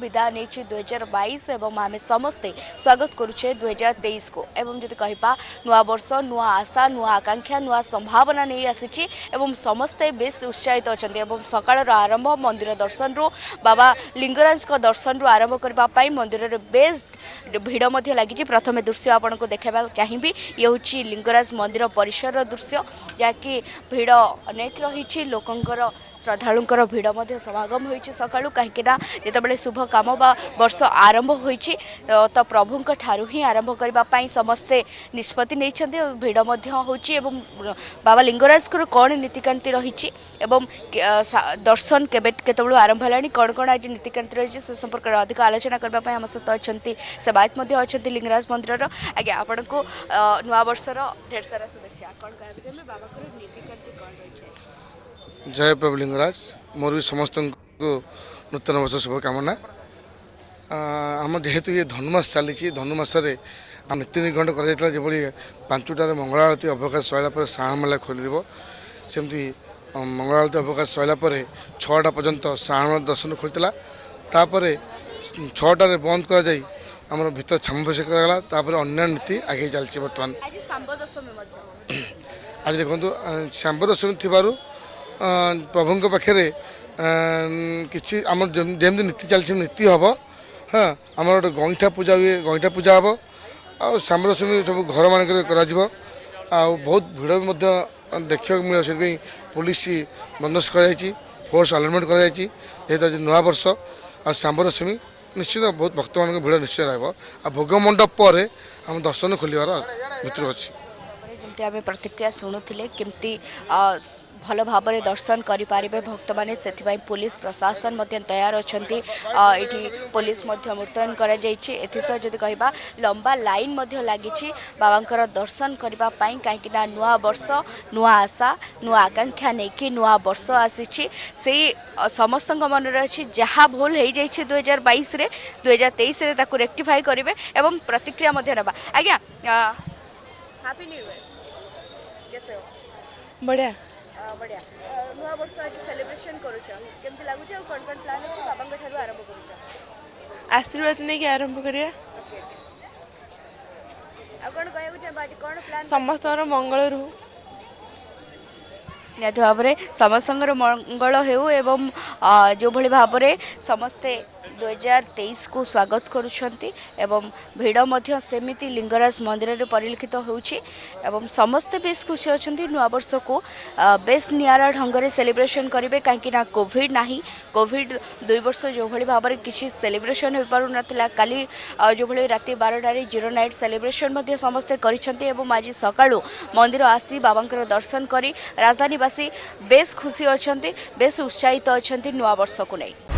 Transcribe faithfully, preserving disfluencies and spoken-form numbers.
विदा नहीं दुई हजार बैश और आम समस्ते स्वागत करुचे दुई हजार तेईस को एवं जदि कहिबा नुआ वर्ष नुआ आशा नुआ आकांक्षा नुआ संभावना नहीं आसी समस्ते बे उत्साहित अच्छा सकाल आरंभ मंदिर दर्शन रू बाबा लिंगराज दर्शन रू आरंभ करने मंदिर बेस्ट भिड़ लगी प्रथम दृश्य आपण को देखा चाहिए। ये हूँ लिंगराज मंदिर परिसर दृश्य जहाँकि भिड़ अनेक रही लोकंर श्रद्धालुंर भिड़ समागम हो सका कहीं जिते शुभ कम वर्ष आरंभ हो तो प्रभु ठारू ही आरंभ करने समस्ते निष्पत्ति नहीं भिड़ हो बाबा लिंगराज कौन नीतिकांति रही दर्शन केतु आरंभ है कौन कौन आज नीतिकांति रही से संपर्क में अधिक आलोचना करने आम सहित अच्छा सेवायत अच्छा लिंगराज मंदिर आज्ञा आपण को नवा वर्षर ढेर सारा शुभेच्छा कौन कहते बाबा नीतिकांति कौन रही जय प्रभु लिंगराज मोर भी समस्त को नूतन वर्ष शुभकामना। आम जेहेतु ये धनुमास चली धनुमास नीतिनिगण करपरि पांचटार मंगला आरती अवकाश सरला साहा मेला खोल सेमती मंगला आरती अवकाश सरला छटा पर्यंत साहा मेला दर्शन खोली तापर छटार बंद कर आम भर छामुभेषा करापर अन्य नीति आगे चलती बर्तमान आज देखो श्याम दशमी थी प्रभु पाखे कि आम जमी नीति चलती नीति हम हाँ आम गोटे गईठा पूजा हुए गईठा पूजा हम आ श्याम दशमी सब घर मानक बहुत भिड़ भी देखा मिले से पुलिस बंदोबस्त कर फोर्स आलाउंमेंट कर नूआ वर्ष आ श्याम दशमी निश्चित बहुत भक्त मान भिड़ निश्चय रहा भोग मंडप पर आम दर्शन खोलवर भितर अच्छी जमी आम प्रतिक्रिया शुणुले किमती भल भाव में दर्शन करें भक्त मैंने से पुलिस प्रशासन तैयार अच्छा ये पुलिस मुतयन करसह जब कह लंबा लाइन लगी बाबा दर्शन करने कहीं नूआ वर्ष नूआ आशा नूआ आकांक्षा नहीं नूआ वर्ष आसी समस्त मन में अच्छी जहाँ भूल हो जाए दुई हजार बैश दुई हजार तेईस रेक्टिफाई करेंगे और प्रतिक्रिया ना आज्ञा हापी न्यू ईयर कैसे हो बढ़िया बढ़िया नूआ वर्ष आज सेलिब्रेशन केमती लगुच कौन कौन प्लान अच्छे बाबा आरंभ कर आशीर्वाद नहीं आरंभ कर समस्त मंगल रू निहत भाव में समस्त मंगल हो जो भली भाव में समस्ते दुई हजार तेईस को स्वागत करुँच सेमिति लिंगराज मंदिर में परिलक्षित हो समस्ते बे खुशी अच्छा नूआ वर्ष को बेस निरा ढंग से सेलिब्रेशन करेंगे कहीं कोविड ना कोविड दुई वर्ष जो भली भाव में किसी सेलिब्रेशन हो पार नाला काली जो भली रात बारटार जीरो नाइट सेलिब्रेशन समस्ते आज सका मंदिर आसी बाबा दर्शन कर राजधानीवासी बेस खुशी अच्छा बेस उत्साहित अच्छा नूआ वर्ष को नहीं।